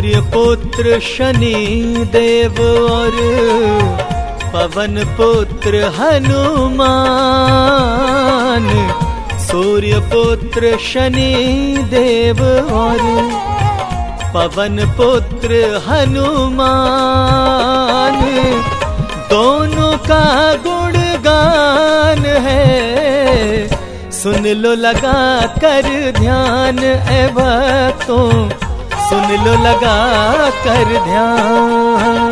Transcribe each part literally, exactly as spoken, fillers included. सूर्य पुत्र शनि देव और पवन पुत्र हनुमान। सूर्य पुत्र शनि देव और पवन पुत्र हनुमान, दोनों का गुणगान है, सुन लो लगा कर ध्यान ऐ भक्तों, सुन लो लगा कर ध्यान।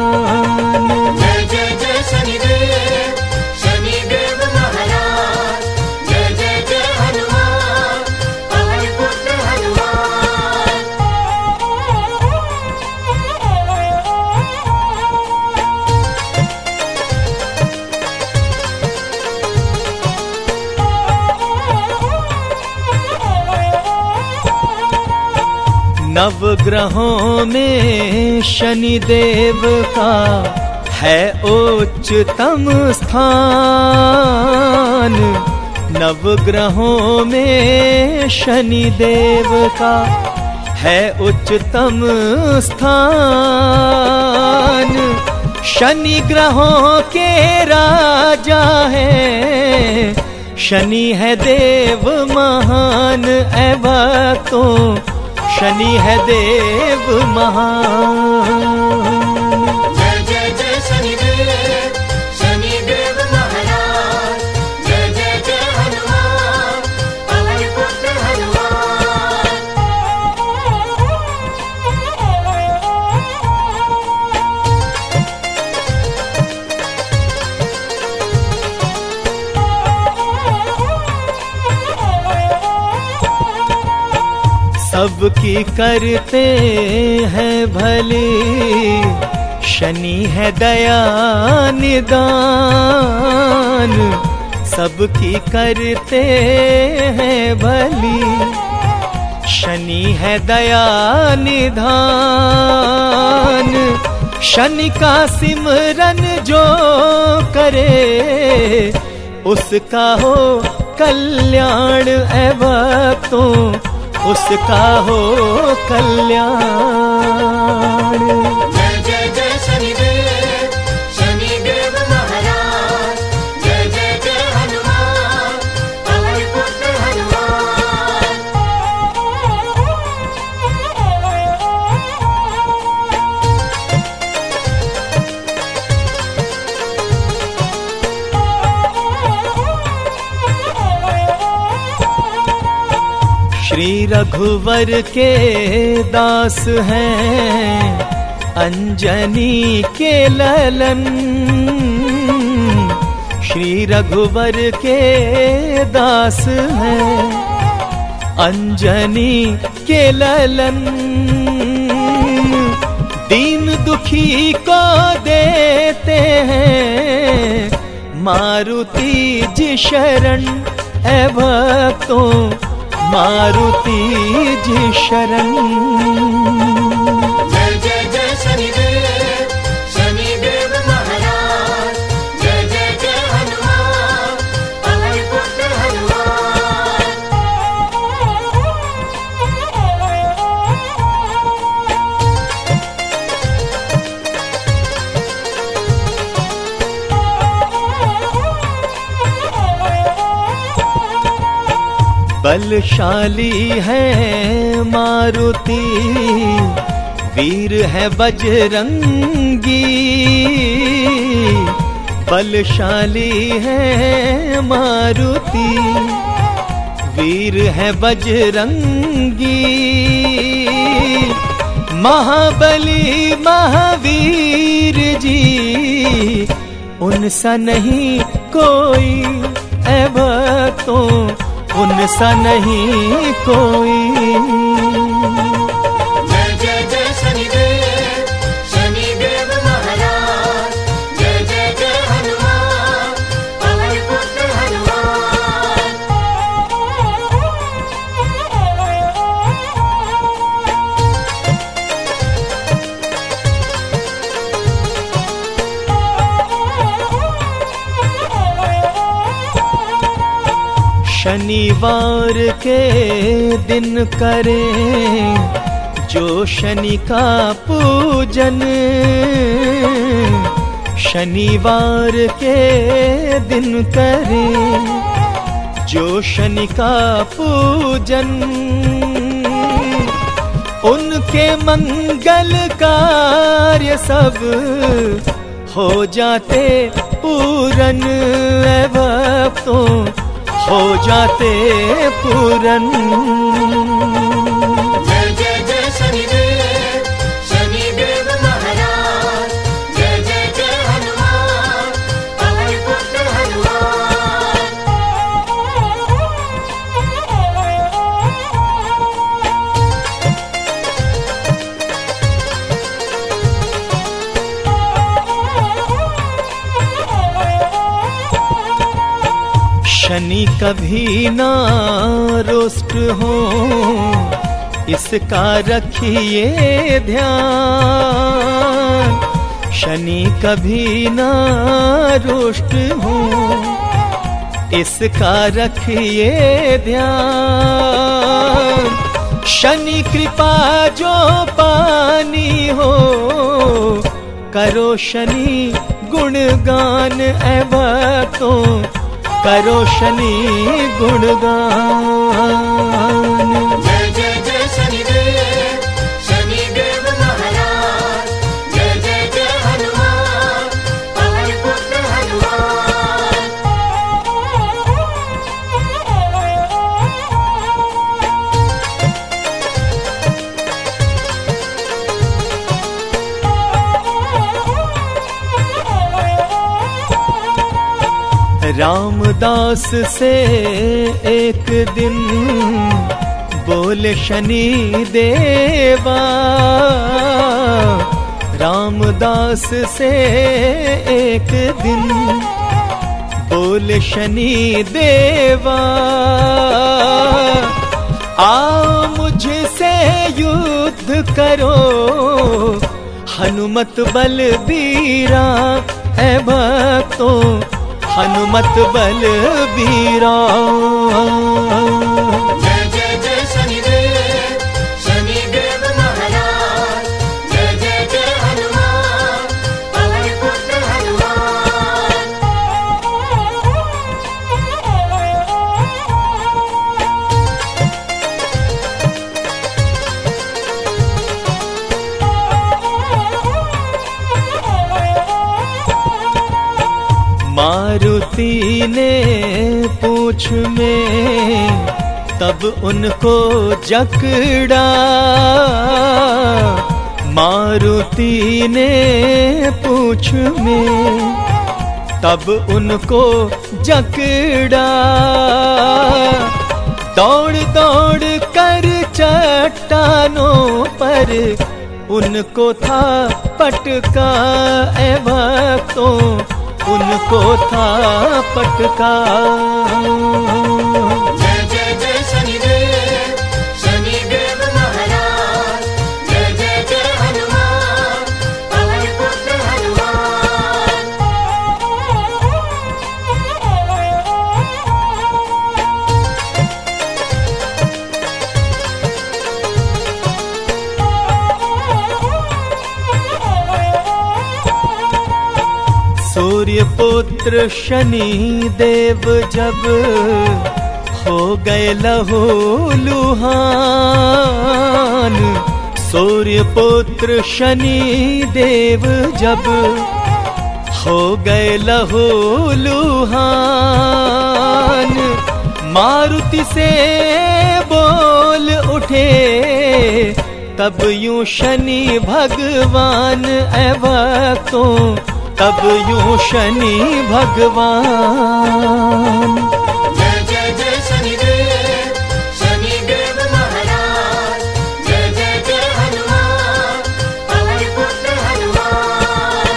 जय जय जय शनिदेव, शनिदेव महाराज, जय जय जय हनुमान, पवन पुत्र हनुमान। नव ग्रहों में शनि देव का है उच्चतम स्थान। नव ग्रहों में शनि देव का है उच्चतम स्थान। शनि ग्रहों के राजा है शनि, है देव महान ऐ भक्तों, शनि है देव महान। जय जय जय शनिदेव, शनिदेव महाराज, जय जय जय हनुमान, पवन पुत्र हनुमान। सब की करते हैं भले, शनि है दया निदान। सबकी करते हैं भले, शनि है दया निधान। शनि का सिमरन जो करे, उसका हो कल्याण ऐ भक्तों, उसका हो कल्याण। जय जय जय शनिदेव, शनिदेव महाराज, जय जय जय हनुमान, पवन पुत्र हनुमान। श्री रघुवर के दास हैं अंजनी के ललन। श्री रघुवर के दास हैं अंजनी के ललन। दीन दुखी को देते हैं मारुति जी शरण ऐ भक्तों, मारुति जी शरण। बलशाली है मारुति, वीर है बजरंगी। बलशाली है मारुति, वीर है बजरंगी। महाबली महावीर जी, उनसा नहीं कोई ऐ भक्तों, उनसा नहीं कोई। जय जय जय शनिदेव, शनिदेव महाराज, जय जय जय हनुमान, पवन पुत्र हनुमान। शनिवार के दिन करें जो शनि का पूजन शनिवार के दिन करे, जो शनि का पूजन उनके मंगल कार्य सब हो जाते पूरन, ऐ भक्तों हो जाते पूरन। शनि कभी ना रुष्ट हो इसका रखिए ध्यान, शनि कभी ना रुष्ट हो इसका रखिए ध्यान। शनि कृपा जो पानी हो करो शनि गुणगान, ऐ भक्तों करो शनि गुणगान। रामदास से एक दिन बोले शनि देवा, रामदास से एक दिन बोले शनि देवा, आओ मुझसे युद्ध करो हनुमत बल बीरा, ऐ भक्तों हनुमत बल बीरा। मारुति ने पूछ में तब उनको जकड़ा, मारुति ने पूछ में तब उनको जकड़ा, दौड़ दौड़ कर चट्टानों पर उनको था पटका, ऐ भक्तों उनको था पटका। जय जय जय शनिदेव शनिदेव महाराज, जय जय जय हनुमान पवन पुत्र हनुमान। सूर्य पुत्र शनि देव जब हो गए लहू लुहान, सूर्य पुत्र शनि देव जब हो गए लहू लुहान, मारुति से बोल उठे तब यूं शनि भगवान, ऐ भक्तों तब यूं शनि भगवान। जय जय जय शनिदेव शनिदेव महाराज, जय जय जय हनुमान पवन पुत्र हनुमान।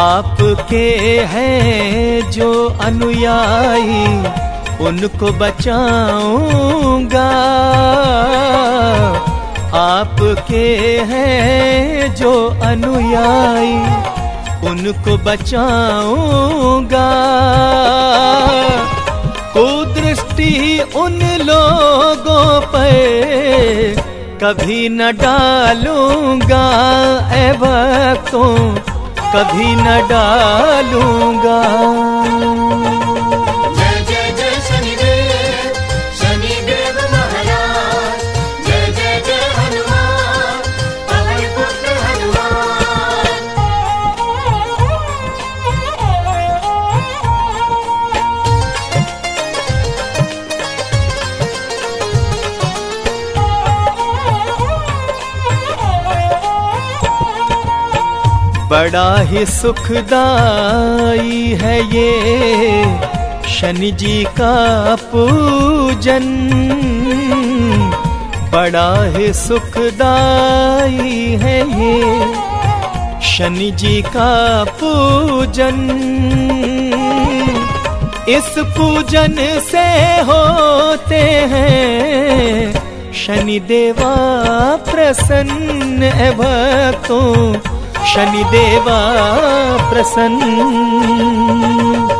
आप के हैं जो अनुयायी उनको बचाऊंगा, आप के हैं जो अनुयायी उनको बचाऊंगा। कुदृष्टि उन लोगों पर कभी न डालूंगा, ऐ भक्तों कभी न डालूंगा। बड़ा ही सुखदाई है ये शनि जी का पूजन, बड़ा ही सुखदाई है ये शनि जी का पूजन। इस पूजन से होते हैं शनि देवा प्रसन्न, है भक्तों शनि देवा प्रसन्न।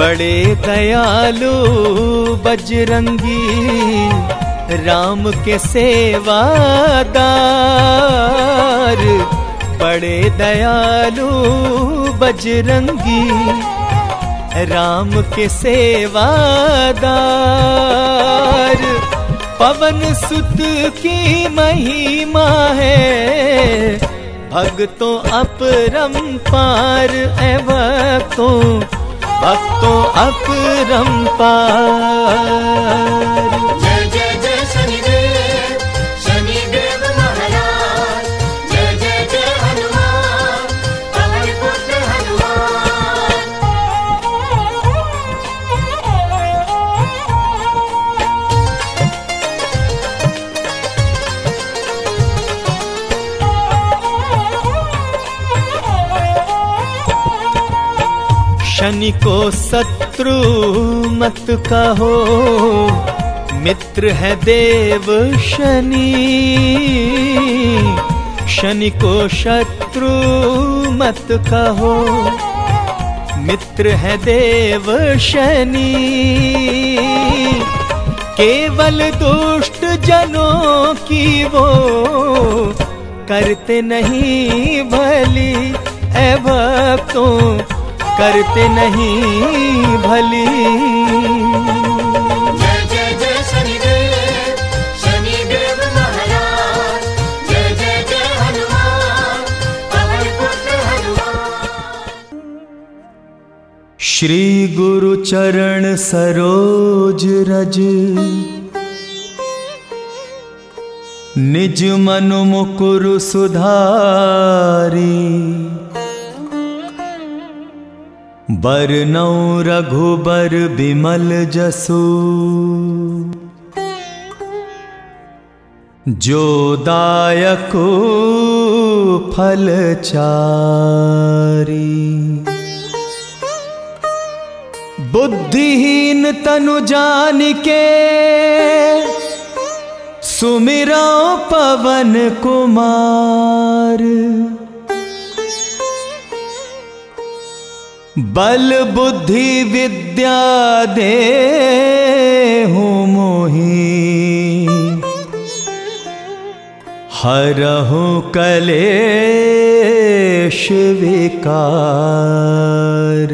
बड़े दयालु बजरंगी राम के सेवादार, बड़े दयालु बजरंगी राम के सेवादार। पवन सुत की महिमा है भक्तों अपरंपार, ऐ भक्तों भक्तों अपरंपार। शनि को शत्रु मत कहो, मित्र है देव शनि। शनि को शत्रु मत कहो, मित्र है देव शनि। केवल दुष्ट जनों की वो करते नहीं भली, ऐ भक्तों करते नहीं भली। श्री गुरु चरण सरोज रज निज मनु मुकुर सुधारी, बरनौ रघुबर बिमल जसु जो दायको फल चारी। बुद्धिहीन तनु जान के सुमिरौ पवन कुमार, बल बुद्धि विद्या देहु मोहि हरहु कलेश विकार।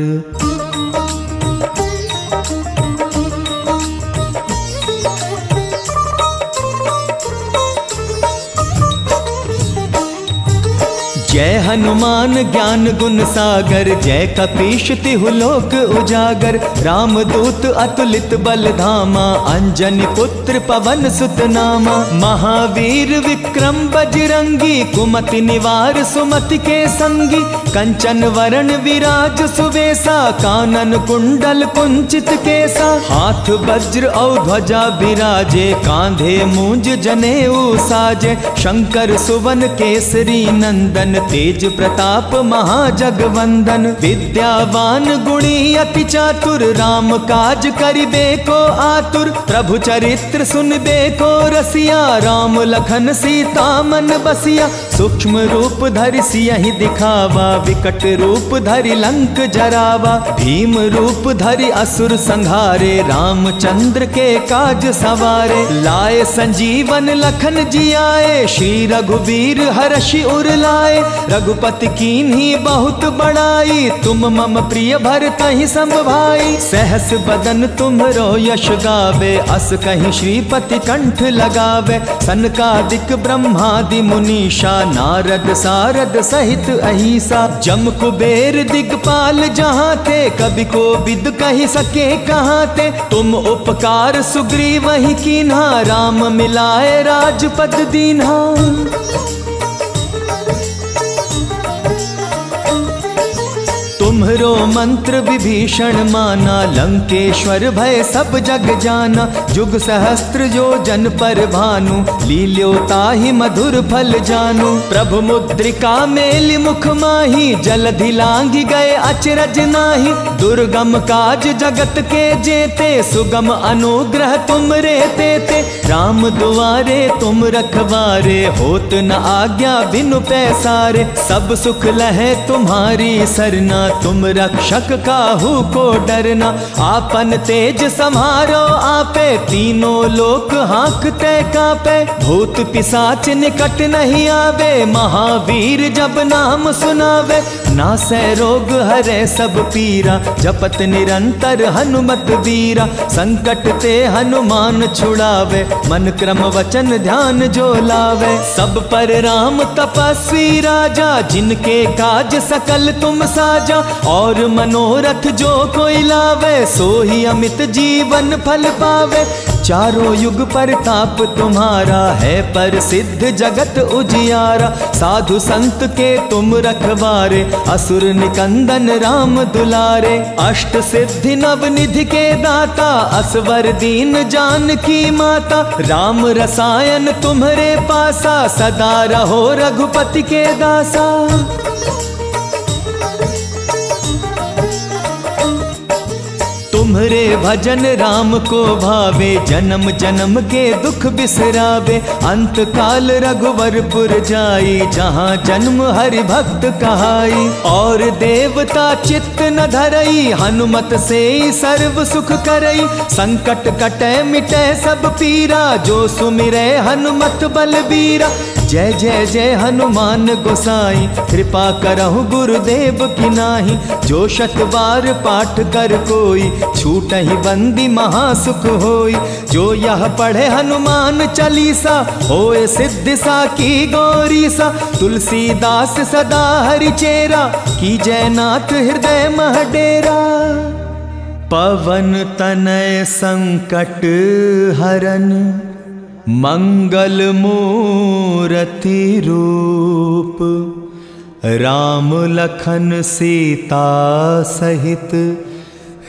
जय हनुमान ज्ञान गुण सागर, जय कपीश तिहु लोक उजागर। राम दूत अतुलित बल धामा, अंजनी पुत्र पवन सुत नामा। महावीर विक्रम बजरंगी, कुमति निवार सुमति के संगी। कंचन वरण विराज सुवेसा, कानन कुंडल कुंचित केसा। हाथ वज्र और ध्वजा विराजे, कांधे मूंज जनेऊ साजे। शंकर सुवन केसरी नंदन, तेज प्रताप महाजगवंदन। विद्यावान गुणी अति चातुर, राम काज करिबे को आतुर। प्रभु चरित्र सुनबे को रसिया, राम लखन सीता मन बसिया। सूक्ष्म रूप धरि सियहि दिखावा, विकट रूप धरि लंक जरावा। भीम रूप धरि असुर संहारे, रामचंद्र के काज सवारे। लाए संजीवन लखन जियाए, श्री रघुवीर हरषि उर लाए। रघुपति कीन्ही बहुत बड़ाई, तुम मम प्रिय भरतहि सम भाई। सहस बदन तुम्हरो यश गावे, अस कहि श्रीपति कंठ लगावे। सनकादिक ब्रह्मादि मुनीषा, नारद सारद सहित अहिसा। जम कुबेर दिगपाल जहाँ थे, कभी को विद कहि सके कहाँ थे। तुम उपकार सुग्रीव वही कीन्हा, राम मिलाए राजपद दीन्हा। तुम्हरो मंत्र विभीषण माना, लंकेश्वर भय सब जग जाना। जुग सहस्त्र योजन पर भानु, लील्यो ताहि मधुर फल जानु। प्रभु मुद्रिका मेलि मुख माहि, जलधि लांघि गए अचरज नाही। दुर्गम काज जगत के जेते, सुगम अनुग्रह तुम रे तेते। राम दुआरे तुम रखवारे, होत न आज्ञा बिनु पैसारे। सब सुख लहै तुम्हारी सरना, तुम रक्षक काहू को डरना। आपन तेज संहारो आपे, तीनों लोक हाँकते कापे। भूत पिशाच निकट नहीं आवे, महावीर जब नाम सुनावे। नासै रोग हरे सब पीरा, जपत निरंतर हनुमत वीरा। संकट ते हनुमान छुड़ावे, मन क्रम वचन ध्यान जो लावे। सब पर राम तपस्वी राजा, जिनके काज सकल तुम साजा। और मनोरथ जो कोई लावे, सो ही अमित जीवन फल पावे। चारों युग परताप तुम्हारा, है प्रसिद्ध जगत उजियारा। साधु संत के तुम रखवारे, असुर निकंदन राम दुलारे। अष्ट सिद्धि नवनिधि के दाता, असवर दीन जानकी माता। राम रसायन तुम्हारे पासा, सदा रहो रघुपति के दासा। तुम्हरे भजन राम को भावे, जन्म जन्म के दुख बिसरावे। अंत काल रघुवरपुर जाई, जहाँ जन्म हरि भक्त कहाई। और देवता चित्त न धरई, हनुमत से सर्व सुख करई। संकट कटे मिटे सब पीरा, जो सुमिरै हनुमत बलबीरा। जय जय जय हनुमान गोसाई, कृपा करहु गुरुदेव की नाही। जो शत बार पाठ कर कोई, छूटहि बंदी महासुख होई। जो यह पढ़े हनुमान चालीसा, होए सिद्धि सा की गौरीसा। तुलसीदास सदा हरि चेरा, कीजै नाथ हृदय मह डेरा। पवन तनय संकट हरन, मंगल मूरति रूप। राम लखन सीता सहित,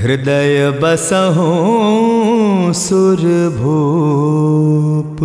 हृदय बसहु सुर भूप।